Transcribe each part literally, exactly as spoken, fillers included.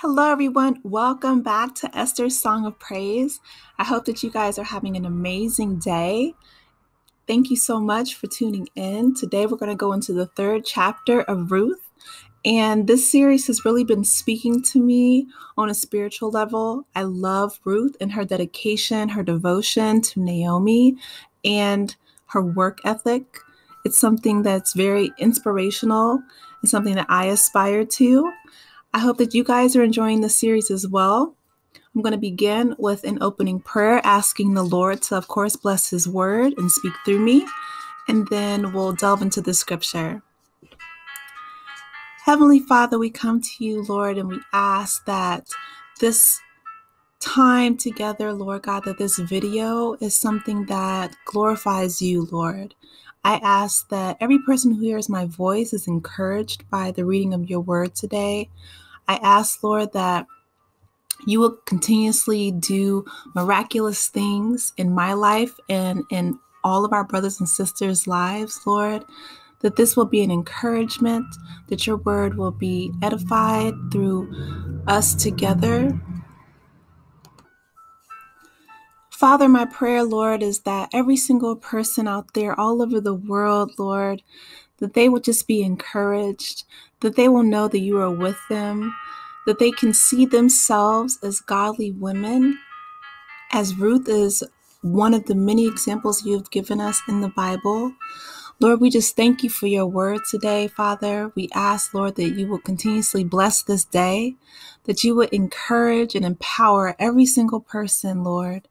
Hello, everyone. Welcome back to Esther's Song of Praise. I hope that you guys are having an amazing day. Thank you so much for tuning in. Today, we're going to go into the third chapter of Ruth. And this series has really been speaking to me on a spiritual level. I love Ruth and her dedication, her devotion to Naomi, and her work ethic. It's something that's very inspirational and something that I aspire to. I hope that you guys are enjoying the series as well. I'm going to begin with an opening prayer, asking the Lord to, of course, bless his word and speak through me. And then we'll delve into the scripture. Heavenly Father, we come to you, Lord, and we ask that this time together, Lord God, that this video is something that glorifies you, Lord. I ask that every person who hears my voice is encouraged by the reading of your word today. I ask, Lord, that you will continuously do miraculous things in my life and in all of our brothers and sisters' lives, Lord, that this will be an encouragement, that your word will be edified through us together. Father, my prayer, Lord, is that every single person out there all over the world, Lord, that they will just be encouraged, that they will know that you are with them, that they can see themselves as godly women, as Ruth is one of the many examples you've given us in the Bible. Lord, we just thank you for your word today, Father. We ask, Lord, that you will continuously bless this day, that you would encourage and empower every single person, Lord.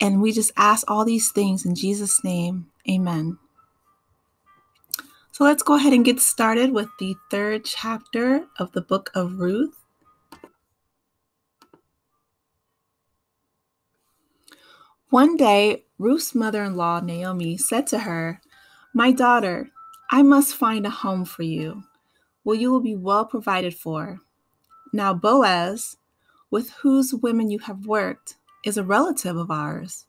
And we just ask all these things in Jesus' name. Amen. So let's go ahead and get started with the third chapter of the book of Ruth. One day, Ruth's mother-in-law, Naomi, said to her, "My daughter, I must find a home for you, where you will be well provided for. Now Boaz, with whose women you have worked, is a relative of ours.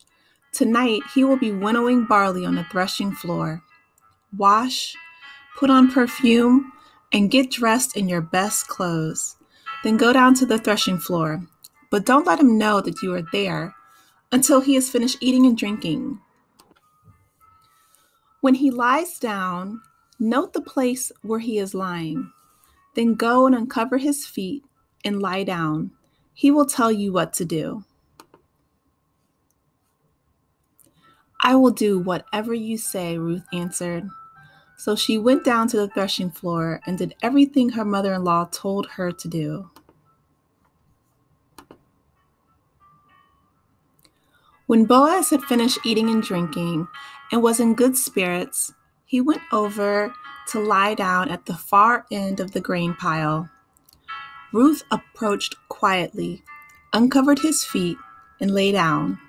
Tonight he will be winnowing barley on the threshing floor. Wash, put on perfume, and get dressed in your best clothes. Then go down to the threshing floor, but don't let him know that you are there until he has finished eating and drinking. When he lies down, note the place where he is lying. Then go and uncover his feet and lie down. He will tell you what to do. I will do whatever you say," Ruth answered. So she went down to the threshing floor and did everything her mother-in-law told her to do. When Boaz had finished eating and drinking and was in good spirits, he went over to lie down at the far end of the grain pile. Ruth approached quietly, uncovered his feet, and lay down.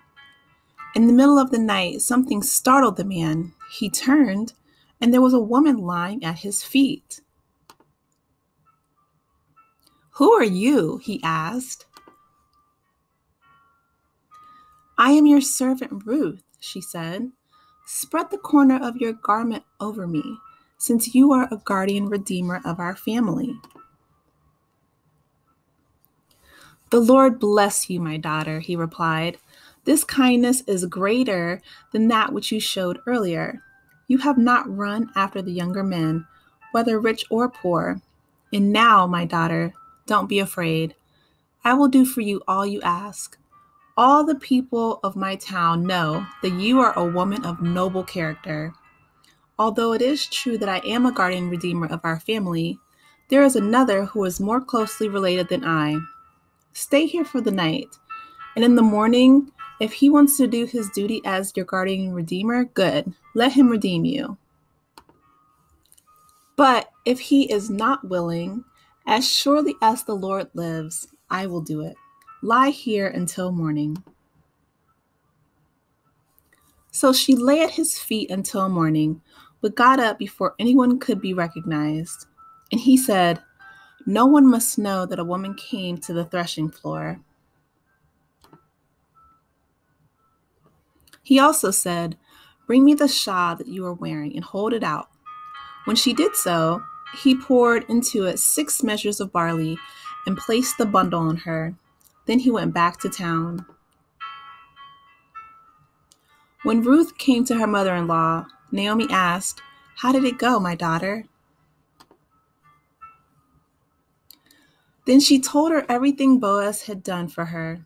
In the middle of the night, something startled the man. He turned, and there was a woman lying at his feet. "Who are you?" he asked. "I am your servant Ruth," she said. "Spread the corner of your garment over me, since you are a guardian redeemer of our family." "The Lord bless you, my daughter," he replied. "This kindness is greater than that which you showed earlier. You have not run after the younger men, whether rich or poor. And now, my daughter, don't be afraid. I will do for you all you ask. All the people of my town know that you are a woman of noble character. Although it is true that I am a guardian redeemer of our family, there is another who is more closely related than I. Stay here for the night, and in the morning, if he wants to do his duty as your guardian redeemer, good. Let him redeem you. But if he is not willing, as surely as the Lord lives, I will do it. Lie here until morning." So she lay at his feet until morning, but got up before anyone could be recognized. And he said, "No one must know that a woman came to the threshing floor." He also said, "Bring me the shawl that you are wearing and hold it out." When she did so, he poured into it six measures of barley and placed the bundle on her. Then he went back to town. When Ruth came to her mother-in-law, Naomi asked, "How did it go, my daughter?" Then she told her everything Boaz had done for her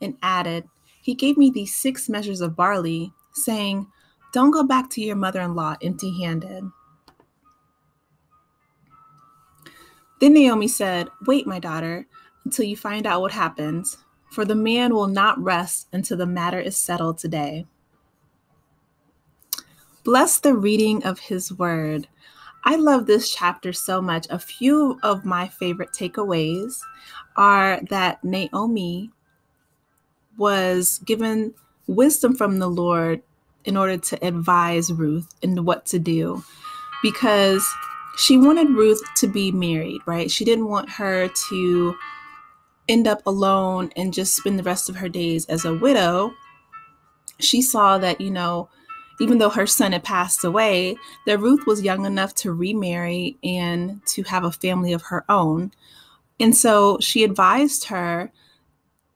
and added, "He gave me these six measures of barley, saying, 'Don't go back to your mother-in-law empty-handed.'" Then Naomi said, "Wait, my daughter, until you find out what happens, for the man will not rest until the matter is settled today." Bless the reading of his word. I love this chapter so much. A few of my favorite takeaways are that Naomi was given wisdom from the Lord in order to advise Ruth in what to do, because she wanted Ruth to be married, right? She didn't want her to end up alone and just spend the rest of her days as a widow. She saw that, you know, even though her son had passed away, that Ruth was young enough to remarry and to have a family of her own. And so she advised her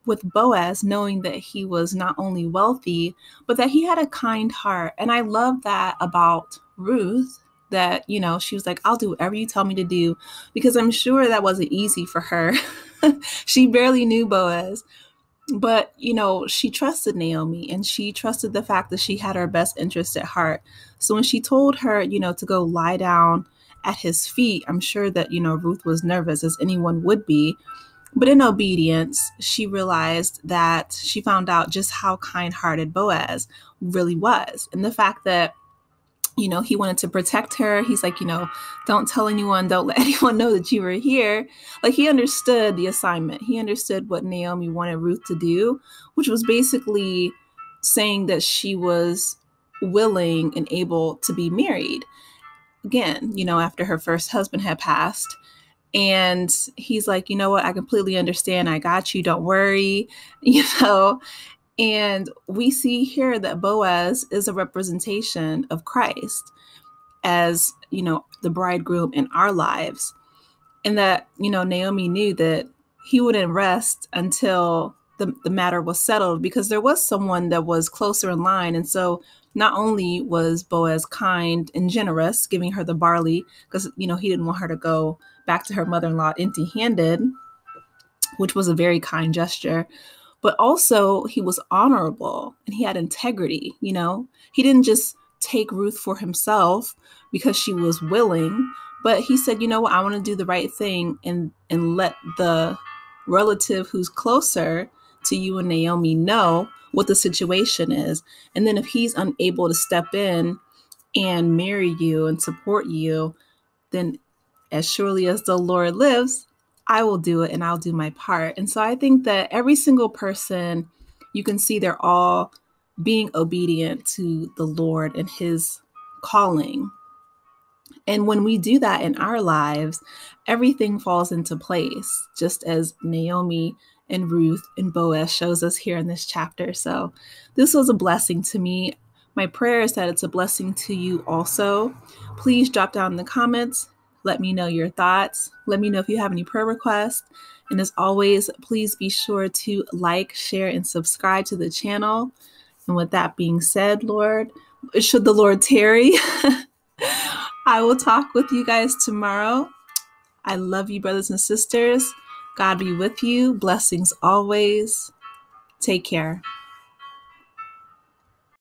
with Boaz, knowing that he was not only wealthy, but that he had a kind heart. And I love that about Ruth, that, you know, she was like, "I'll do whatever you tell me to do," because I'm sure that wasn't easy for her. She barely knew Boaz, but, you know, she trusted Naomi, and she trusted the fact that she had her best interest at heart. So when she told her, you know, to go lie down at his feet, I'm sure that, you know, Ruth was nervous, as anyone would be. But in obedience, she realized that she found out just how kind-hearted Boaz really was. And the fact that, you know, he wanted to protect her. He's like, you know, "Don't tell anyone, don't let anyone know that you were here." Like, he understood the assignment. He understood what Naomi wanted Ruth to do, which was basically saying that she was willing and able to be married again, you know, after her first husband had passed. And he's like, "You know what? I completely understand. I got you. Don't worry," you know. And we see here that Boaz is a representation of Christ as, you know, the bridegroom in our lives. And that, you know, Naomi knew that he wouldn't rest until the, the matter was settled, because there was someone that was closer in line. And so not only was Boaz kind and generous, giving her the barley, because, you know, he didn't want her to go back to her mother-in-law empty-handed, which was a very kind gesture, but also he was honorable and he had integrity. You know, he didn't just take Ruth for himself because she was willing, but he said, "You know what, I want to do the right thing and, and let the relative who's closer to you and Naomi know what the situation is. And then if he's unable to step in and marry you and support you, then as surely as the Lord lives, I will do it and I'll do my part." And so I think that every single person, you can see they're all being obedient to the Lord and his calling. And when we do that in our lives, everything falls into place, just as Naomi and Ruth and Boaz shows us here in this chapter. So this was a blessing to me. My prayer is that it's a blessing to you also. Please drop down in the comments. Let me know your thoughts. Let me know if you have any prayer requests. And as always, please be sure to like, share, and subscribe to the channel. And with that being said, Lord, should the Lord tarry, I will talk with you guys tomorrow. I love you, brothers and sisters. God be with you. Blessings always. Take care.